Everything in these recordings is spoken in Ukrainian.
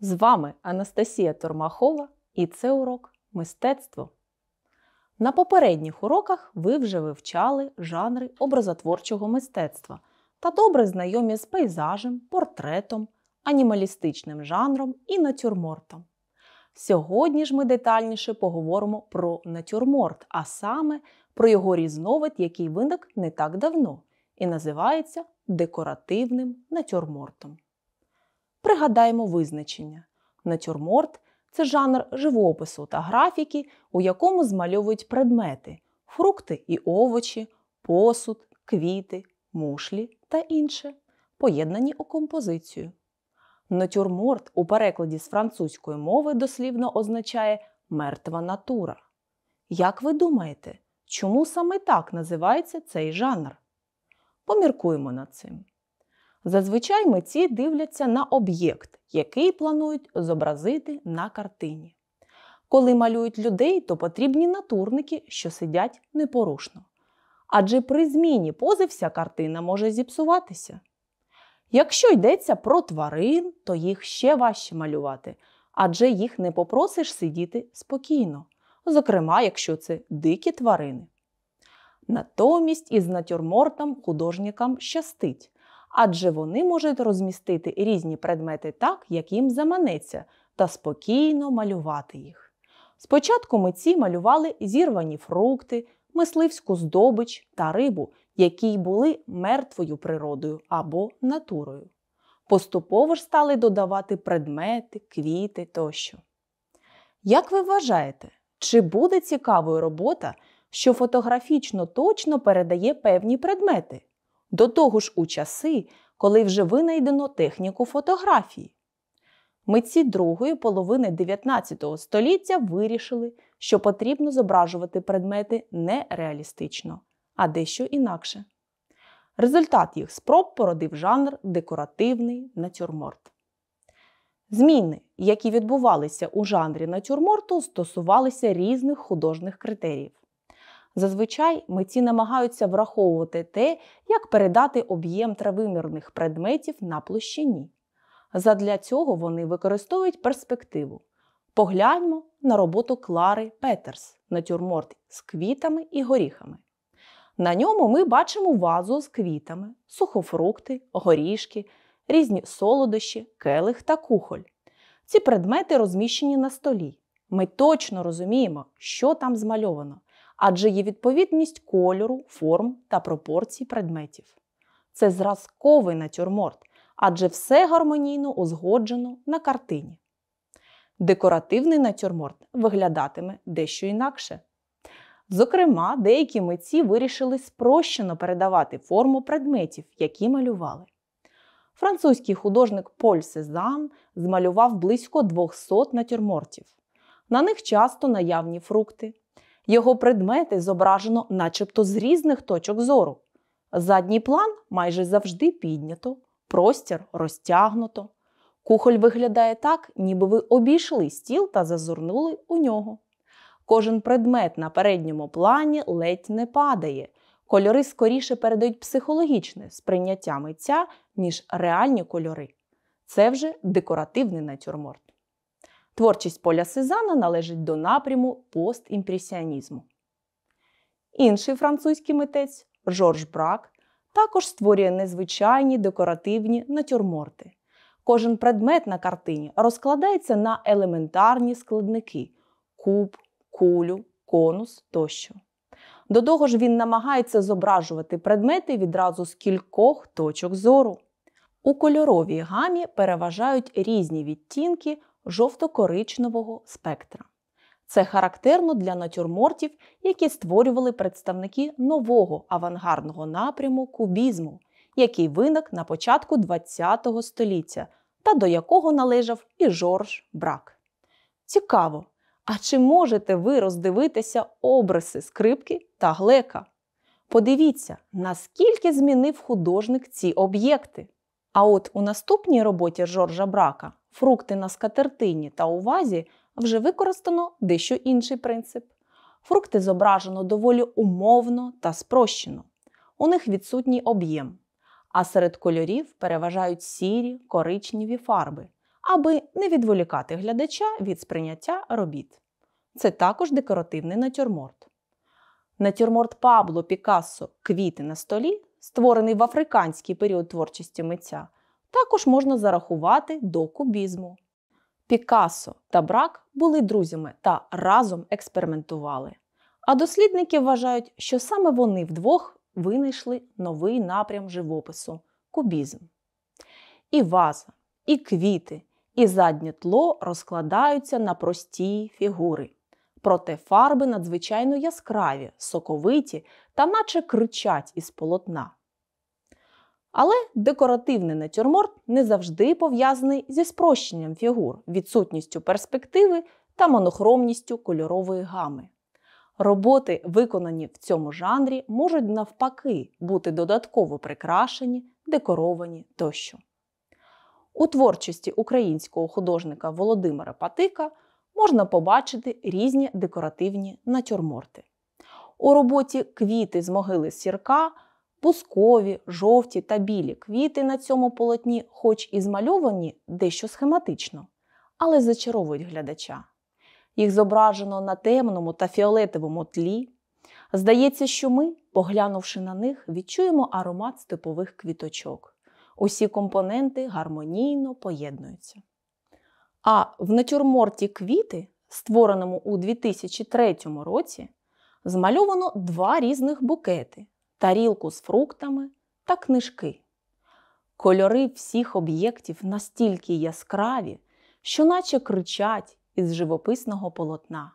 З вами Анастасія Тормахова і це урок «Мистецтво». На попередніх уроках ви вже вивчали жанри образотворчого мистецтва та добре знайомі з пейзажем, портретом, анімалістичним жанром і натюрмортом. Сьогодні ж ми детальніше поговоримо про натюрморт, а саме про його різновид, який виник не так давно і називається декоративним натюрмортом. Пригадаємо визначення. Натюрморт – це жанр живопису та графіки, у якому змальовують предмети – фрукти і овочі, посуд, квіти, мушлі та інше, поєднані у композицію. Натюрморт у перекладі з французької мови дослівно означає «мертва натура». Як ви думаєте, чому саме так називається цей жанр? Поміркуємо над цим. Зазвичай митці дивляться на об'єкт, який планують зобразити на картині. Коли малюють людей, то потрібні натурники, що сидять непорушно. Адже при зміні пози вся картина може зіпсуватися. Якщо йдеться про тварин, то їх ще важче малювати, адже їх не попросиш сидіти спокійно, зокрема, якщо це дикі тварини. Натомість із натюрмортом художникам щастить, адже вони можуть розмістити різні предмети так, як їм заманеться, та спокійно малювати їх. Спочатку митці малювали зірвані фрукти, мисливську здобич та рибу, які були мертвою природою або натурою. Поступово ж стали додавати предмети, квіти тощо. Як ви вважаєте, чи буде цікавою робота, що фотографічно точно передає певні предмети? До того ж у часи, коли вже винайдено техніку фотографії. Митці другої половини 19 століття вирішили, що потрібно зображувати предмети не реалістично, а дещо інакше. Результат їх спроб породив жанр декоративний натюрморт. Зміни, які відбувалися у жанрі натюрморту, стосувалися різних художніх критеріїв. Зазвичай митці намагаються враховувати те, як передати об'єм тривимірних предметів на площині. Задля цього вони використовують перспективу. Погляньмо на роботу Клари Петерс «Натюрморт з квітами і горіхами». На ньому ми бачимо вазу з квітами, сухофрукти, горішки, різні солодощі, келих та кухоль. Ці предмети розміщені на столі. Ми точно розуміємо, що там змальовано, адже є відповідність кольору, форм та пропорцій предметів. Це зразковий натюрморт, адже все гармонійно узгоджено на картині. Декоративний натюрморт виглядатиме дещо інакше. Зокрема, деякі митці вирішили спрощено передавати форму предметів, які малювали. Французький художник Поль Сезанн змалював близько 200 натюрмортів. На них часто наявні фрукти. Його предмети зображено начебто з різних точок зору. Задній план майже завжди піднято, простір розтягнуто. Кухоль виглядає так, ніби ви обійшли стіл та зазирнули у нього. Кожен предмет на передньому плані ледь не падає. Кольори скоріше передають психологічне сприйняття митця, ніж реальні кольори. Це вже декоративний натюрморт. Творчість Поля Сезанна належить до напряму постімпресіонізму. Інший французький митець Жорж Брак також створює незвичайні декоративні натюрморти. Кожен предмет на картині розкладається на елементарні складники – куб, кулю, конус тощо. До того ж він намагається зображувати предмети відразу з кількох точок зору. У кольоровій гамі переважають різні відтінки жовто-коричневого спектра. Це характерно для натюрмортів, які створювали представники нового авангардного напряму кубізму, який виник на початку ХХ століття та до якого належав і Жорж Брак. Цікаво, а чи можете ви роздивитися обриси скрипки та глека? Подивіться, наскільки змінив художник ці об'єкти. А от у наступній роботі Жоржа Брака «Фрукти на скатертині та у вазі» вже використано дещо інший принцип. Фрукти зображено доволі умовно та спрощено. У них відсутній об'єм. А серед кольорів переважають сірі, коричневі фарби. аби не відволікати глядача від сприйняття робіт. Це також декоративний натюрморт. Натюрморт Пабло Пікассо «Квіти на столі», створений в африканський період творчості митця, також можна зарахувати до кубізму. Пікассо та Брак були друзями та разом експериментували. А дослідники вважають, що саме вони вдвох винайшли новий напрям живопису – кубізм. І ваза, і квіти, і заднє тло розкладаються на прості фігури. Проте фарби надзвичайно яскраві, соковиті та наче кричать із полотна. Але декоративний натюрморт не завжди пов'язаний зі спрощенням фігур, відсутністю перспективи та монохромністю кольорової гами. Роботи, виконані в цьому жанрі, можуть навпаки бути додатково прикрашені, декоровані тощо. У творчості українського художника Володимира Патика можна побачити різні декоративні натюрморти. У роботі «Квіти з могили Сірка» пускові, жовті та білі квіти на цьому полотні хоч і змальовані дещо схематично, але зачаровують глядача. Їх зображено на темному та фіолетовому тлі. Здається, що ми, поглянувши на них, відчуємо аромат степових квіточок. Усі компоненти гармонійно поєднуються. А в натюрморті «Квіти», створеному у 2003 році, змальовано два різних букети, тарілку з фруктами та книжки. Кольори всіх об'єктів настільки яскраві, що наче кричать із живописного полотна.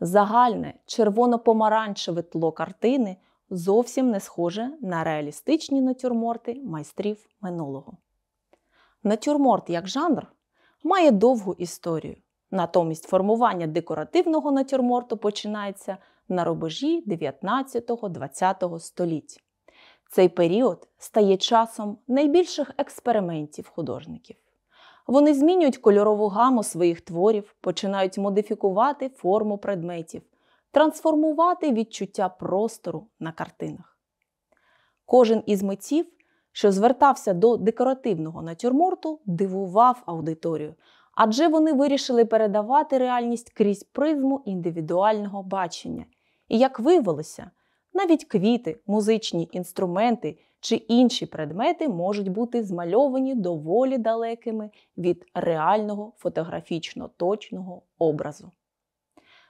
Загальне червоно-помаранчеве тло картини зовсім не схоже на реалістичні натюрморти майстрів минулого. Натюрморт як жанр має довгу історію. Натомість формування декоративного натюрморту починається на рубежі 19-20 століть. Цей період стає часом найбільших експериментів художників. Вони змінюють кольорову гаму своїх творів, починають модифікувати форму предметів, трансформувати відчуття простору на картинах. Кожен із митців, що звертався до декоративного натюрморту, дивував аудиторію, адже вони вирішили передавати реальність крізь призму індивідуального бачення. І, як виявилося, навіть квіти, музичні інструменти чи інші предмети можуть бути змальовані доволі далекими від реального фотографічно точного образу.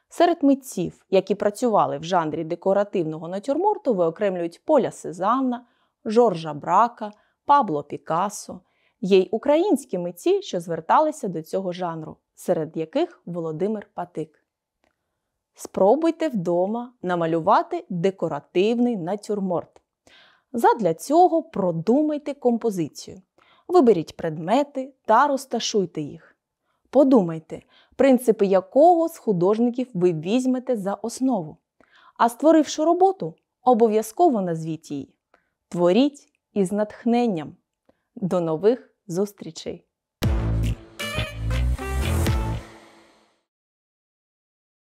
Серед митців, які працювали в жанрі декоративного натюрморту, виокремлюють Поля Сезанна, Жоржа Брака, Пабло Пікассо. Є й українські митці, що зверталися до цього жанру, серед яких Володимир Патик. Спробуйте вдома намалювати декоративний натюрморт. Задля цього продумайте композицію. Виберіть предмети та розташуйте їх. Подумайте, принципи якого з художників ви візьмете за основу. А створивши роботу, обов'язково назвіть її. Творіть із натхненням. До нових зустрічей!